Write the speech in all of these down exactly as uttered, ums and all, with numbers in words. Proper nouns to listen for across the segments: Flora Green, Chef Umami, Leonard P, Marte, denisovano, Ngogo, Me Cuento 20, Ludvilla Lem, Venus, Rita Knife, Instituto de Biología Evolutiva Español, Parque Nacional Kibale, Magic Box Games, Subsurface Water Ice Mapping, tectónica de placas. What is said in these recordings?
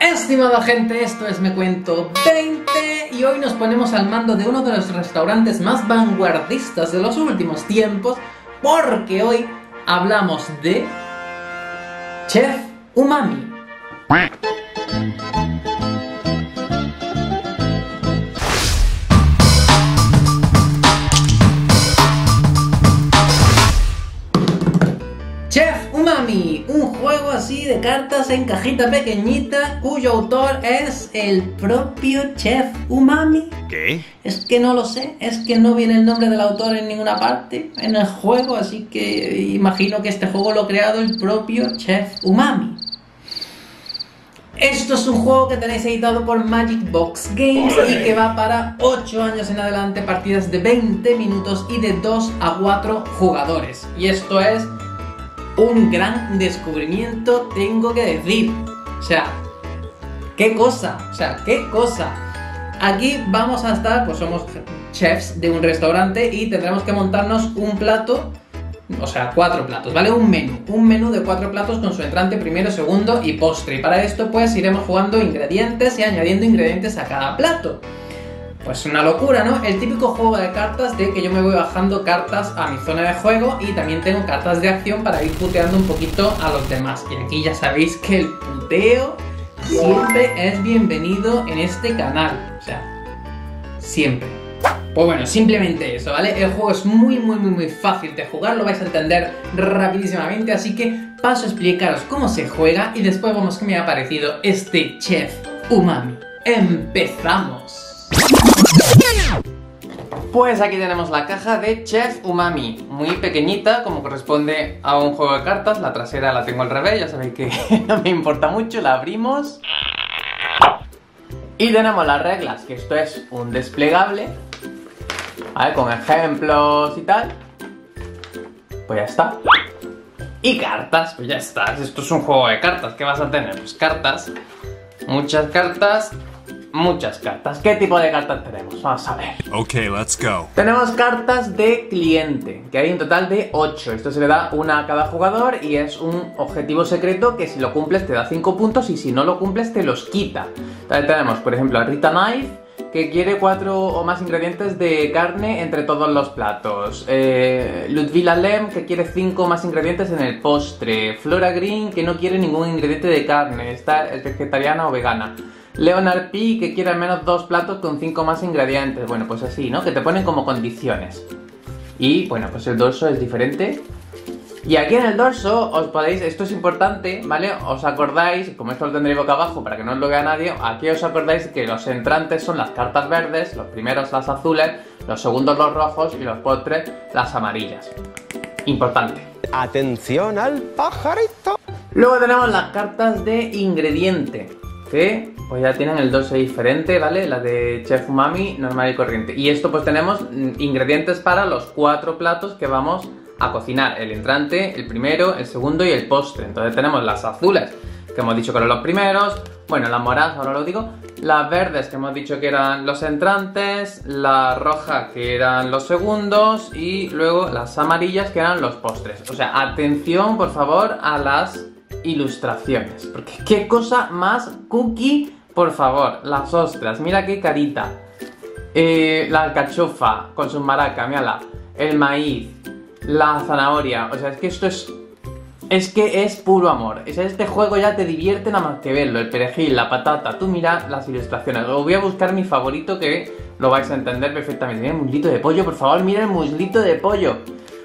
Estimada gente, esto es Me Cuento veinte y hoy nos ponemos al mando de uno de los restaurantes más vanguardistas de los últimos tiempos, porque hoy hablamos de Chef Umami. Chef Umami, un juego así de cartas en cajita pequeñita cuyo autor es el propio Chef Umami. ¿Qué? Es que no lo sé, es que no viene el nombre del autor en ninguna parte en el juego, así que imagino que este juego lo ha creado el propio Chef Umami. Esto es un juego que tenéis editado por Magic Box Games y que va para ocho años en adelante, partidas de veinte minutos y de dos a cuatro jugadores. Y esto es un gran descubrimiento, tengo que decir. O sea, qué cosa, o sea, qué cosa. Aquí vamos a estar, pues somos chefs de un restaurante y tendremos que montarnos un plato, o sea, cuatro platos, ¿vale? Un menú, un menú de cuatro platos con su entrante primero, segundo y postre. Y para esto, pues, iremos jugando ingredientes y añadiendo ingredientes a cada plato. Pues una locura, ¿no? El típico juego de cartas de que yo me voy bajando cartas a mi zona de juego y también tengo cartas de acción para ir puteando un poquito a los demás. Y aquí ya sabéis que el puteo siempre es bienvenido en este canal. O sea, siempre. Pues bueno, simplemente eso, ¿vale? El juego es muy, muy, muy, muy fácil de jugar, lo vais a entender rapidísimamente, así que paso a explicaros cómo se juega y después vemos qué me ha parecido este Chef Umami. ¡Empezamos! Pues aquí tenemos la caja de Chef Umami, muy pequeñita como corresponde a un juego de cartas. La trasera la tengo al revés, ya sabéis que no me importa mucho, la abrimos. Y tenemos las reglas, que esto es un desplegable, ¿vale? Con ejemplos y tal. Pues ya está. Y cartas, pues ya está. Esto es un juego de cartas, ¿qué vas a tener? Pues cartas, muchas cartas. Muchas cartas. ¿Qué tipo de cartas tenemos? Vamos a ver. Ok, let's go. Tenemos cartas de cliente, que hay un total de ocho. Esto se le da una a cada jugador y es un objetivo secreto que si lo cumples te da cinco puntos y si no lo cumples te los quita. Entonces tenemos, por ejemplo, a Rita Knife, que quiere cuatro o más ingredientes de carne entre todos los platos. Eh, Ludvilla Lem, que quiere cinco o más ingredientes en el postre. Flora Green, que no quiere ningún ingrediente de carne, está es vegetariana o vegana. Leonard P, que quiere al menos dos platos con cinco más ingredientes. Bueno, pues así, ¿no? Que te ponen como condiciones. Y, bueno, pues el dorso es diferente. Y aquí en el dorso os podéis... Esto es importante, ¿vale? Os acordáis, como esto lo tendréis boca abajo para que no os lo vea nadie, aquí os acordáis que los entrantes son las cartas verdes, los primeros las azules, los segundos los rojos y los postres las amarillas. Importante. ¡Atención al pajarito! Luego tenemos las cartas de ingrediente, que pues ya tienen el dorso diferente, ¿vale? La de Chef Umami normal y corriente. Y esto pues tenemos ingredientes para los cuatro platos que vamos a cocinar. El entrante, el primero, el segundo y el postre. Entonces tenemos las azules, que hemos dicho que eran los primeros. Bueno, las moradas, ahora lo digo. Las verdes, que hemos dicho que eran los entrantes. La roja, que eran los segundos. Y luego las amarillas, que eran los postres. O sea, atención, por favor, a las ilustraciones, porque qué cosa más cookie, por favor. Las ostras, mira qué carita. eh, La alcachofa con sus maracas, mírala. El maíz, la zanahoria. O sea, es que esto es... Es que es puro amor. O sea, este juego ya te divierte nada más que verlo. El perejil, la patata, tú mira las ilustraciones. Os voy a buscar mi favorito que lo vais a entender perfectamente. Mira el muslito de pollo, por favor, mira el muslito de pollo.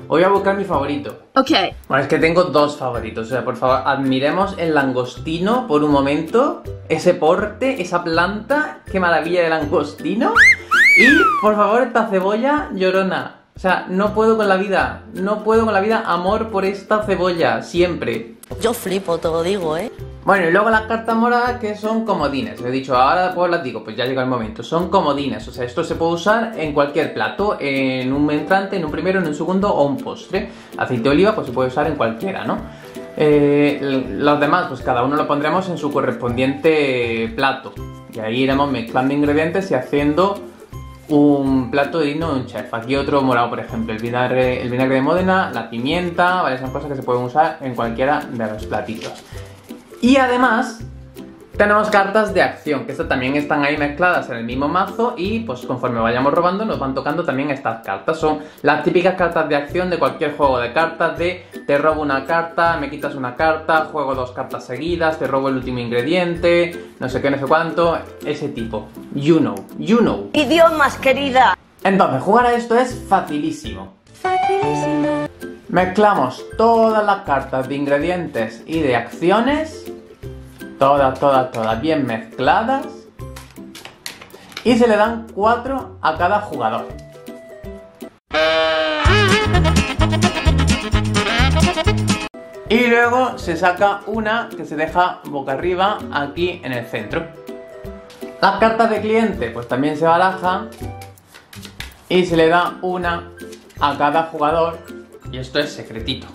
Voy a buscar mi favorito. Ok. Bueno, es que tengo dos favoritos. O sea, por favor, admiremos el langostino por un momento. Ese porte, esa planta. Qué maravilla de langostino. Y, por favor, esta cebolla llorona. O sea, no puedo con la vida. No puedo con la vida. Amor por esta cebolla. Siempre. Yo flipo, te lo digo, ¿eh? Bueno, y luego las cartas moradas, que son comodines. Os he dicho, ahora pues las digo, pues ya llega el momento. Son comodines, o sea, esto se puede usar en cualquier plato, en un entrante, en un primero, en un segundo o un postre. Aceite de oliva, pues se puede usar en cualquiera, ¿no? Eh, los demás, pues cada uno lo pondremos en su correspondiente plato. Y ahí iremos mezclando ingredientes y haciendo un plato digno de un chef. Aquí otro morado, por ejemplo, el vinagre, el vinagre de Módena, la pimienta, ¿vale? Son cosas que se pueden usar en cualquiera de los platitos. Y además, Tenemos cartas de acción, que estas también están ahí mezcladas en el mismo mazo y pues conforme vayamos robando nos van tocando también estas cartas. Son las típicas cartas de acción de cualquier juego de cartas, de te robo una carta, me quitas una carta, juego dos cartas seguidas, te robo el último ingrediente, no sé qué, no sé cuánto, ese tipo. You know, you know. Idiomas, querida. Entonces, jugar a esto es facilísimo. Facilísimo. Mezclamos todas las cartas de ingredientes y de acciones. Todas, todas, todas bien mezcladas. Y se le dan cuatro a cada jugador. Y luego se saca una que se deja boca arriba aquí en el centro. Las cartas de cliente pues también se barajan. Y se le da una a cada jugador. Y esto es secretito.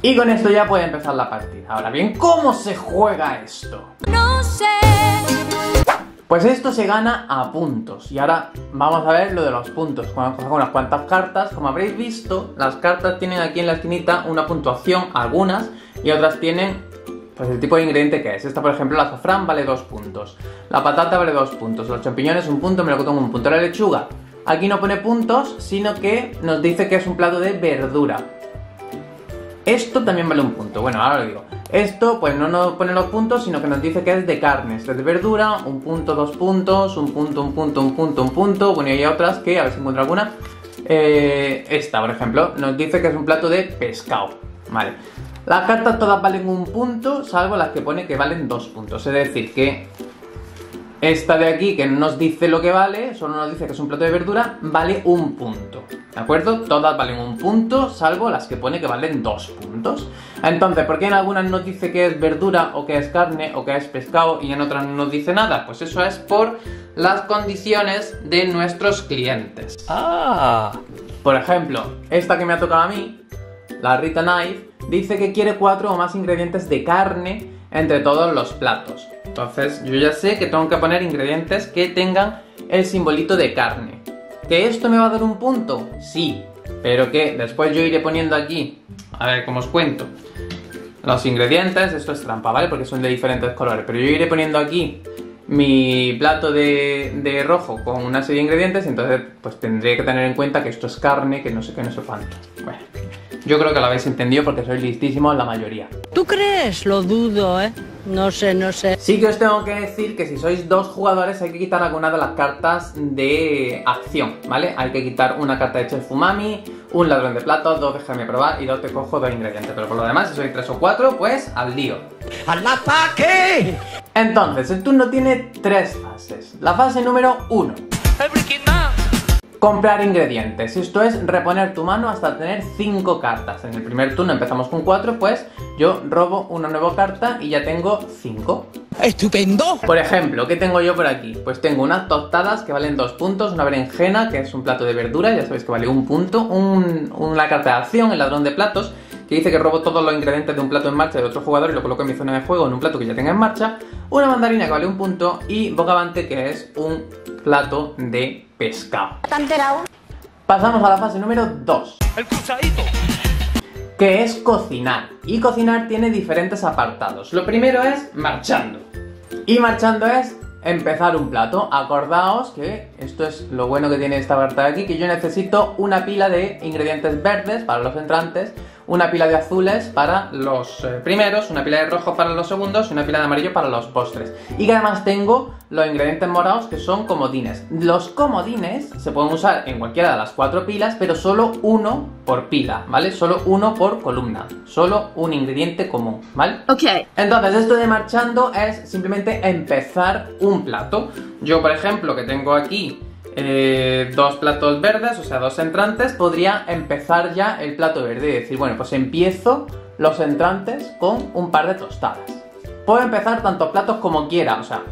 Y con esto ya puede empezar la partida. Ahora bien, ¿cómo se juega esto? No sé. Pues esto se gana a puntos. Y ahora vamos a ver lo de los puntos. Vamos a coger unas cuantas cartas. Como habréis visto, las cartas tienen aquí en la esquinita una puntuación, algunas, y otras tienen pues el tipo de ingrediente que es. Esta, por ejemplo, el azafrán vale dos puntos. La patata vale dos puntos. Los champiñones un punto, melocotón un punto. La lechuga, aquí no pone puntos, sino que nos dice que es un plato de verdura. Esto también vale un punto, bueno, ahora lo digo. Esto pues no nos pone los puntos, sino que nos dice que es de carnes, de verdura, un punto, dos puntos, un punto, un punto, un punto, un punto. Bueno, y hay otras que, a ver si encuentro alguna. Eh, esta, por ejemplo, nos dice que es un plato de pescado, vale. Las cartas todas valen un punto, salvo las que pone que valen dos puntos. Es decir, que esta de aquí, que no nos dice lo que vale, solo nos dice que es un plato de verdura, vale un punto. ¿De acuerdo? Todas valen un punto, salvo las que pone que valen dos puntos. Entonces, ¿por qué en algunas nos dice que es verdura, o que es carne, o que es pescado, y en otras no nos dice nada? Pues eso es por las condiciones de nuestros clientes. Ah. Por ejemplo, esta que me ha tocado a mí, la Rita Knife, dice que quiere cuatro o más ingredientes de carne entre todos los platos. Entonces, yo ya sé que tengo que poner ingredientes que tengan el simbolito de carne. ¿Que esto me va a dar un punto? Sí, pero que después yo iré poniendo aquí, a ver cómo os cuento, los ingredientes. Esto es trampa, ¿vale? Porque son de diferentes colores, pero yo iré poniendo aquí mi plato de, de rojo con una serie de ingredientes, y entonces pues tendré que tener en cuenta que esto es carne, que no sé qué, no sé cuánto. Bueno, yo creo que lo habéis entendido porque sois listísimos la mayoría. ¿Tú crees? Lo dudo, ¿eh? No sé, no sé. Sí que os tengo que decir que si sois dos jugadores hay que quitar alguna de las cartas de acción, ¿vale? Hay que quitar una carta de Chef Umami, un ladrón de platos, dos déjame probar y dos te cojo dos ingredientes. Pero por lo demás, si sois tres o cuatro, pues al lío. ¡Al ataque! Entonces, el turno tiene tres fases. La fase número uno. Comprar ingredientes. Esto es reponer tu mano hasta tener cinco cartas. En el primer turno empezamos con cuatro, pues yo robo una nueva carta y ya tengo cinco. ¡Estupendo! Por ejemplo, ¿qué tengo yo por aquí? Pues tengo unas tostadas que valen dos puntos, una berenjena que es un plato de verdura, ya sabéis que vale un punto, un, una carta de acción, el ladrón de platos, que dice que robo todos los ingredientes de un plato en marcha de otro jugador y lo coloco en mi zona de juego en un plato que ya tenga en marcha, una mandarina que vale un punto y bogavante que es un plato de pescado. Pasamos a la fase número dos, que es cocinar, y cocinar tiene diferentes apartados. Lo primero es marchando, y marchando es empezar un plato. Acordaos que esto es lo bueno que tiene esta carta de aquí, que yo necesito una pila de ingredientes verdes para los entrantes, una pila de azules para los eh, primeros, una pila de rojos para los segundos y una pila de amarillo para los postres. Y que además tengo los ingredientes morados que son comodines. Los comodines se pueden usar en cualquiera de las cuatro pilas, pero solo uno por pila, ¿vale? Solo uno por columna, solo un ingrediente común, ¿vale? Ok. Entonces esto de marchando es simplemente empezar un plato. Yo, por ejemplo, que tengo aquí Eh, dos platos verdes, o sea, dos entrantes, podría empezar ya el plato verde y decir, bueno, pues empiezo los entrantes con un par de tostadas. Puedo empezar tantos platos como quiera, o sea,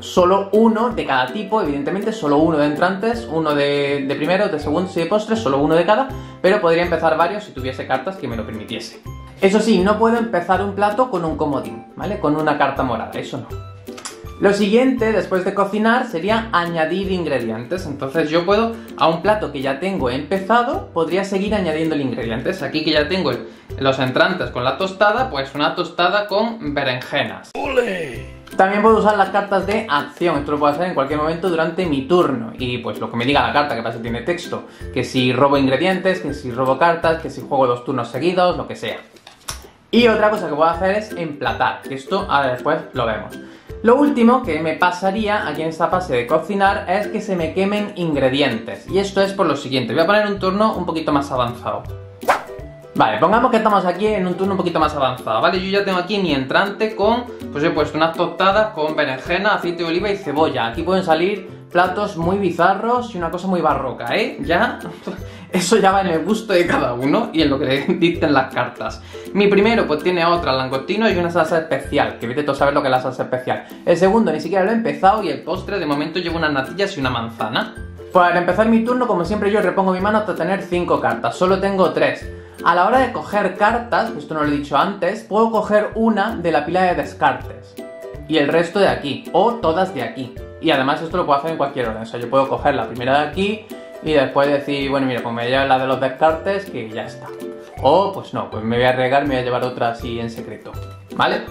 solo uno de cada tipo, evidentemente, solo uno de entrantes, uno de, de primeros, de segundos y de postres, solo uno de cada, pero podría empezar varios si tuviese cartas que me lo permitiese. Eso sí, no puedo empezar un plato con un comodín, ¿vale? Con una carta morada, eso no. Lo siguiente, después de cocinar, sería añadir ingredientes. Entonces yo puedo, a un plato que ya tengo empezado, podría seguir añadiendo ingredientes. Aquí que ya tengo el, los entrantes con la tostada, pues una tostada con berenjenas. ¡Ole! También puedo usar las cartas de acción. Esto lo puedo hacer en cualquier momento durante mi turno. Y pues lo que me diga la carta, que pasa tiene texto. Que si robo ingredientes, que si robo cartas, que si juego dos turnos seguidos, lo que sea. Y otra cosa que puedo hacer es emplatar. Esto ahora después lo vemos. Lo último que me pasaría aquí en esta fase de cocinar es que se me quemen ingredientes. Y esto es por lo siguiente, voy a poner un turno un poquito más avanzado. Vale, pongamos que estamos aquí en un turno un poquito más avanzado, ¿vale? Yo ya tengo aquí mi entrante con, pues he puesto unas tostadas con berenjena, aceite de oliva y cebolla. Aquí pueden salir platos muy bizarros y una cosa muy barroca, ¿eh? Ya, eso ya va en el gusto de cada uno y en lo que le dicten las cartas. Mi primero pues tiene otra, langostinos y una salsa especial, que vete tú a saber lo que es la salsa especial. El segundo ni siquiera lo he empezado y el postre de momento llevo unas natillas y una manzana. Para empezar mi turno, como siempre, yo repongo mi mano hasta tener cinco cartas, solo tengo tres. A la hora de coger cartas, esto no lo he dicho antes, puedo coger una de la pila de descartes y el resto de aquí, o todas de aquí. Y además esto lo puedo hacer en cualquier orden, o sea, yo puedo coger la primera de aquí y después decir, bueno, mira, pues me voy a llevar la de los descartes, que ya está. O, pues no, pues me voy a arriesgar, me voy a llevar otra así en secreto, ¿vale?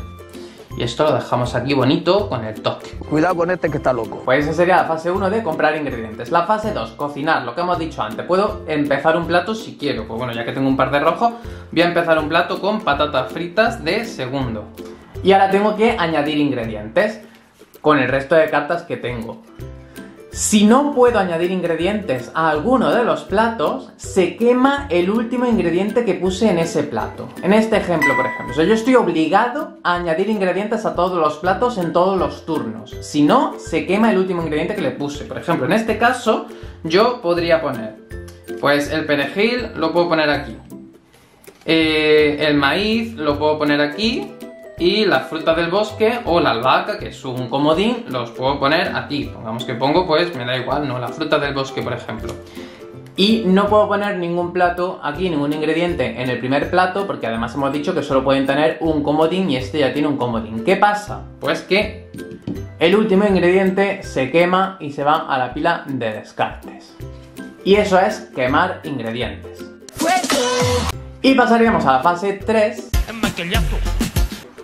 Y esto lo dejamos aquí bonito con el toque. Cuidado con este que está loco. Pues esa sería la fase uno de comprar ingredientes. La fase dos, cocinar, lo que hemos dicho antes. Puedo empezar un plato si quiero. Pues bueno, ya que tengo un par de rojos, voy a empezar un plato con patatas fritas de segundo. Y ahora tengo que añadir ingredientes con el resto de cartas que tengo. Si no puedo añadir ingredientes a alguno de los platos, se quema el último ingrediente que puse en ese plato. En este ejemplo, por ejemplo, o sea, yo estoy obligado a añadir ingredientes a todos los platos en todos los turnos. Si no, se quema el último ingrediente que le puse. Por ejemplo, en este caso, yo podría poner, pues el perejil lo puedo poner aquí. Eh, el maíz lo puedo poner aquí. Y las frutas del bosque o la albahaca, que es un comodín, los puedo poner aquí. Pongamos que pongo, pues me da igual, ¿no? Las frutas del bosque, por ejemplo. Y no puedo poner ningún plato aquí, ningún ingrediente en el primer plato, porque además hemos dicho que solo pueden tener un comodín y este ya tiene un comodín. ¿Qué pasa? Pues que el último ingrediente se quema y se va a la pila de descartes. Y eso es quemar ingredientes. Y pasaríamos a la fase tres.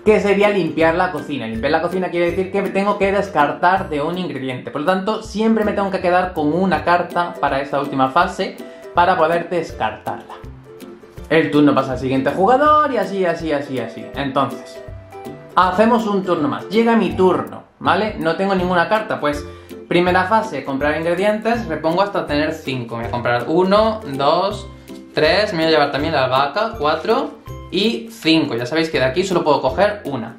Que sería limpiar la cocina. Limpiar la cocina quiere decir que tengo que descartar de un ingrediente. Por lo tanto, siempre me tengo que quedar con una carta para esta última fase para poder descartarla. El turno pasa al siguiente jugador y así, así, así, así. Entonces, hacemos un turno más. Llega mi turno, ¿vale? No tengo ninguna carta, pues primera fase, comprar ingredientes, repongo hasta tener cinco. Me voy a comprar uno, dos, tres, me voy a llevar también la albahaca, cuatro... y cinco, ya sabéis que de aquí solo puedo coger una.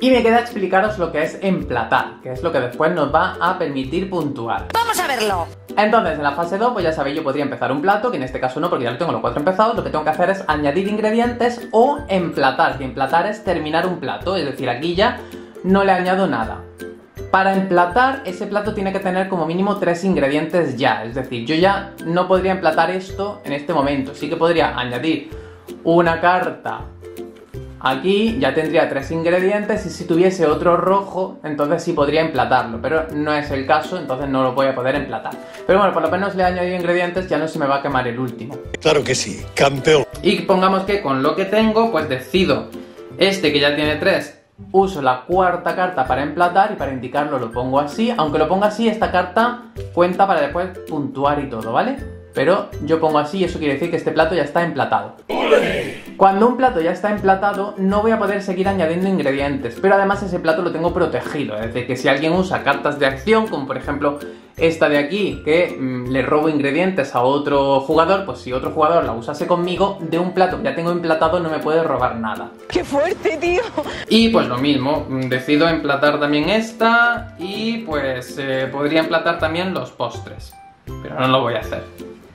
Y me queda explicaros lo que es emplatar, que es lo que después nos va a permitir puntuar. ¡Vamos a verlo! Entonces, en la fase dos, pues ya sabéis, yo podría empezar un plato, que en este caso no, porque ya lo tengo los cuatro empezados. Lo que tengo que hacer es añadir ingredientes o emplatar, que emplatar es terminar un plato, es decir, aquí ya no le añado nada. Para emplatar, ese plato tiene que tener como mínimo tres ingredientes ya, es decir, yo ya no podría emplatar esto en este momento, sí que podría añadir una carta aquí, ya tendría tres ingredientes y si tuviese otro rojo, entonces sí podría emplatarlo, pero no es el caso, entonces no lo voy a poder emplatar. Pero bueno, por lo menos le he añadido ingredientes, ya no se me va a quemar el último. Claro que sí, campeón. Y pongamos que con lo que tengo, pues decido, este que ya tiene tres, uso la cuarta carta para emplatar y para indicarlo lo pongo así. Aunque lo ponga así, esta carta cuenta para después puntuar y todo, ¿vale? Pero yo pongo así y eso quiere decir que este plato ya está emplatado. Cuando un plato ya está emplatado, no voy a poder seguir añadiendo ingredientes, pero además ese plato lo tengo protegido. Es decir, que si alguien usa cartas de acción, como por ejemplo esta de aquí, que mmm, le robo ingredientes a otro jugador, pues si otro jugador la usase conmigo, de un plato que ya tengo emplatado no me puede robar nada. ¡Qué fuerte, tío! Y pues lo mismo, decido emplatar también esta y pues eh, podría emplatar también los postres, pero no lo voy a hacer.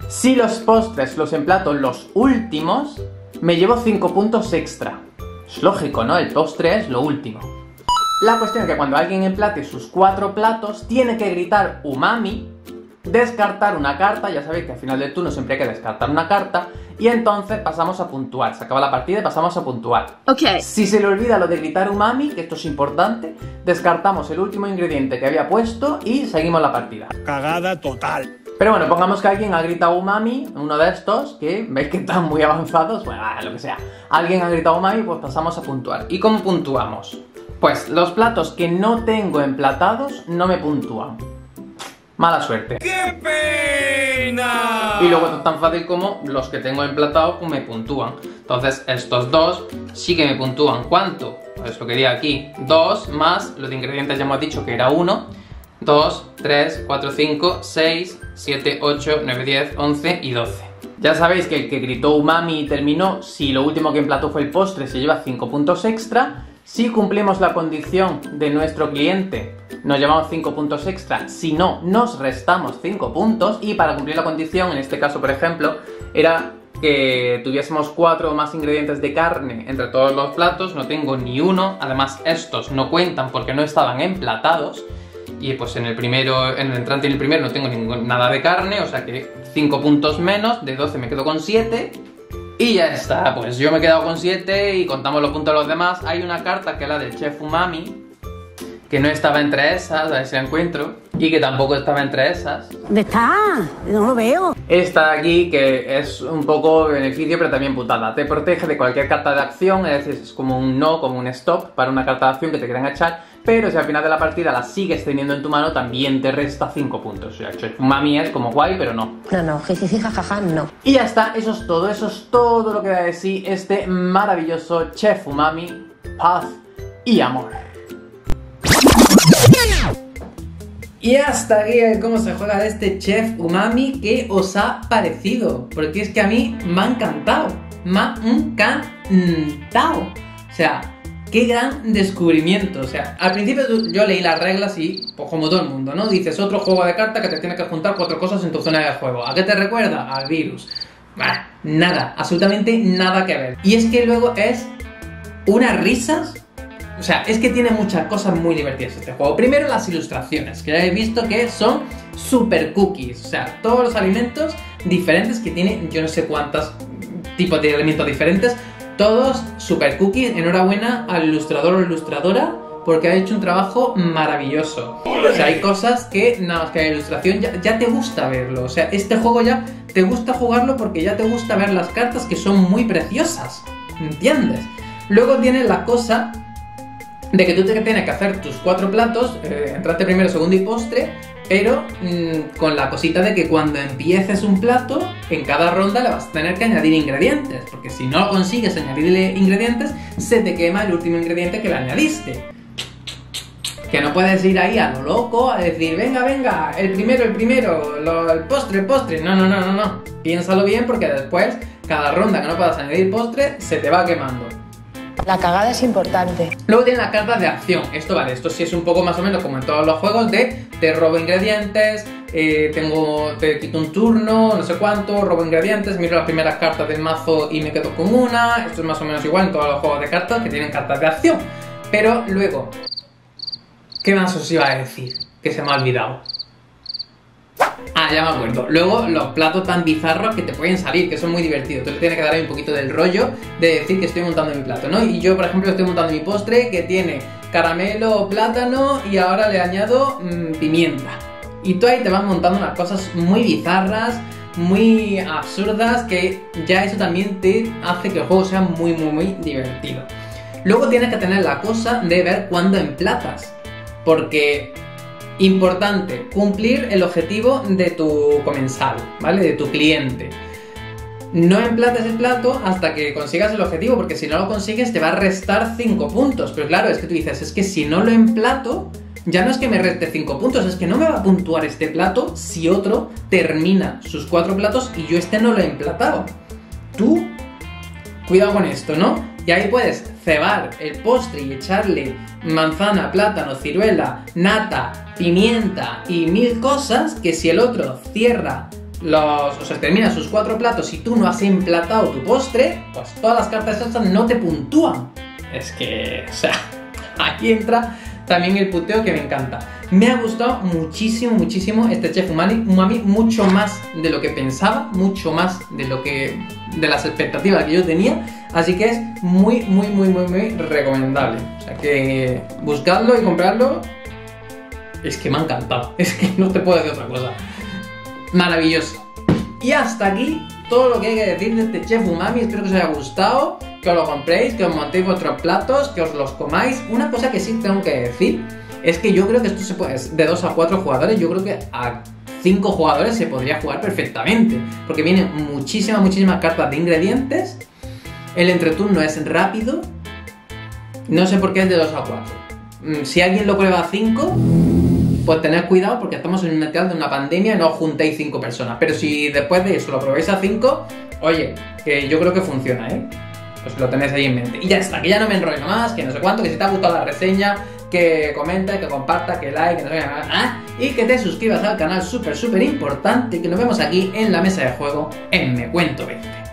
Si los postres los emplato los últimos, me llevo cinco puntos extra. Es lógico, ¿no? El postre es lo último. La cuestión es que cuando alguien emplate sus cuatro platos, tiene que gritar umami descartar una carta. Ya sabéis que al final del turno siempre hay que descartar una carta. Y entonces pasamos a puntuar. Se acaba la partida y pasamos a puntuar. Ok. Si se le olvida lo de gritar umami, que esto es importante, descartamos el último ingrediente que había puesto y seguimos la partida. Cagada total. Pero bueno, pongamos que alguien ha gritado umami, uno de estos, que veis que están muy avanzados, bueno, lo que sea. Alguien ha gritado umami, pues pasamos a puntuar. ¿Y cómo puntuamos? Pues los platos que no tengo emplatados no me puntúan. Mala suerte. ¡Qué pena! Y luego es tan fácil como los que tengo emplatados pues me puntúan. Entonces estos dos sí que me puntúan. ¿Cuánto? Pues lo que diga aquí. dos más, los ingredientes ya hemos dicho que era uno. dos, tres, cuatro, cinco, seis, siete, ocho, nueve, diez, once y doce. Ya sabéis que el que gritó umami y terminó, si lo último que emplató fue el postre, se lleva cinco puntos extra. Si cumplimos la condición de nuestro cliente, nos llevamos cinco puntos extra, si no, nos restamos cinco puntos. Y para cumplir la condición, en este caso por ejemplo, era que tuviésemos cuatro o más ingredientes de carne entre todos los platos. No tengo ni uno, además estos no cuentan porque no estaban emplatados. Y pues en el primero, en el entrante y el primero no tengo ningún, nada de carne, o sea que cinco puntos menos, de doce me quedo con siete. Y ya está, pues yo me he quedado con siete y contamos los puntos de los demás. Hay una carta que es la del Chef Umami, que no estaba entre esas, a ver si la encuentro, y que tampoco estaba entre esas. ¿Dónde está? No lo veo. Esta de aquí, que es un poco beneficio, pero también putada. Te protege de cualquier carta de acción, es decir, es como un no, como un stop para una carta de acción que te quieran echar, pero si al final de la partida la sigues teniendo en tu mano, también te resta cinco puntos. O sea, Umami es como guay, pero no. No, no, jijiji, jajaja, no. Y ya está, eso es todo, eso es todo lo que da de sí este maravilloso Chef Umami, paz y amor. Y hasta aquí cómo se juega de este Chef Umami. ¿Qué os ha parecido? Porque es que a mí me ha encantado. Me ha encantado. O sea, qué gran descubrimiento. O sea, al principio yo leí las reglas y, pues como todo el mundo, ¿no? Dices, otro juego de cartas que te tienes que juntar cuatro cosas en tu zona de juego. ¿A qué te recuerda? Al virus. Bah, nada, absolutamente nada que ver. Y es que luego es unas risas. O sea, es que tiene muchas cosas muy divertidas este juego. Primero, las ilustraciones, que ya he visto que son super cookies. O sea, todos los alimentos diferentes que tiene, yo no sé cuántos tipos de alimentos diferentes, todos super cookies. Enhorabuena al ilustrador o ilustradora, porque ha hecho un trabajo maravilloso. O sea, hay cosas que nada más que la ilustración ya, ya te gusta verlo. O sea, este juego ya te gusta jugarlo porque ya te gusta ver las cartas, que son muy preciosas, ¿entiendes? Luego tiene la cosa de que tú te tienes que hacer tus cuatro platos, eh, entrante primero, segundo y postre, pero mmm, con la cosita de que cuando empieces un plato, en cada ronda le vas a tener que añadir ingredientes, porque si no consigues añadirle ingredientes, se te quema el último ingrediente que le añadiste. Que no puedes ir ahí a lo loco, a decir, venga, venga, el primero, el primero, lo, el postre, el postre. No, no, no, no, no. Piénsalo bien, porque después, cada ronda que no puedas añadir postre, se te va quemando. La cagada es importante. Luego tiene las cartas de acción. Esto vale, esto sí es un poco más o menos como en todos los juegos de te robo ingredientes, eh, tengo, te quito un turno, no sé cuánto, robo ingredientes, miro las primeras cartas del mazo y me quedo con una. Esto es más o menos igual en todos los juegos de cartas que tienen cartas de acción. Pero luego, ¿qué más os iba a decir? Que se me ha olvidado. Ah, ya me acuerdo. Luego, los platos tan bizarros que te pueden salir, que son muy divertidos. Tú le tienes que dar ahí un poquito del rollo de decir que estoy montando mi plato, ¿no? Y yo, por ejemplo, estoy montando mi postre que tiene caramelo, plátano y ahora le añado mmm, pimienta. Y tú ahí te vas montando unas cosas muy bizarras, muy absurdas, que ya eso también te hace que el juego sea muy, muy, muy divertido. Luego tienes que tener la cosa de ver cuándo emplatas, porque... importante, cumplir el objetivo de tu comensal, ¿vale? De tu cliente. No emplates el plato hasta que consigas el objetivo, porque si no lo consigues te va a restar cinco puntos. Pero claro, es que tú dices, es que si no lo emplato, ya no es que me reste cinco puntos, es que no me va a puntuar este plato si otro termina sus cuatro platos y yo este no lo he emplatado. Tú, cuidado con esto, ¿no? Y ahí puedes cebar el postre y echarle manzana, plátano, ciruela, nata, pimienta y mil cosas, que si el otro cierra los... o sea, termina sus cuatro platos y tú no has emplatado tu postre, pues todas las cartas estas no te puntúan. Es que... o sea, aquí entra también el puteo que me encanta. Me ha gustado muchísimo, muchísimo este Chef Umami, Umami, mucho más de lo que pensaba, mucho más de lo que de las expectativas que yo tenía, así que es muy, muy, muy, muy, muy recomendable. O sea que buscarlo y comprarlo, es que me ha encantado, es que no te puedo decir otra cosa. Maravilloso. Y hasta aquí todo lo que hay que decir de este Chef Umami. Espero que os haya gustado, que os lo compréis, que os montéis vuestros platos, que os los comáis. Una cosa que sí tengo que decir es que yo creo que esto se puede, de dos a cuatro jugadores, yo creo que a cinco jugadores se podría jugar perfectamente, porque vienen muchísimas, muchísimas cartas de ingredientes, el entreturno es rápido, no sé por qué es de dos a cuatro. Si alguien lo prueba a cinco, pues tened cuidado porque estamos en una de una pandemia, no os juntéis cinco personas, pero si después de eso lo probáis a cinco, oye, que yo creo que funciona, ¿eh? Pues lo tenéis ahí en mente. Y ya está, que ya no me enrollo más, que no sé cuánto, que si te ha gustado la reseña, que comenta, que comparta, que like, que no sé nada, ah, y que te suscribas al canal, súper, súper importante, que nos vemos aquí en la mesa de juego en Me Cuento veinte.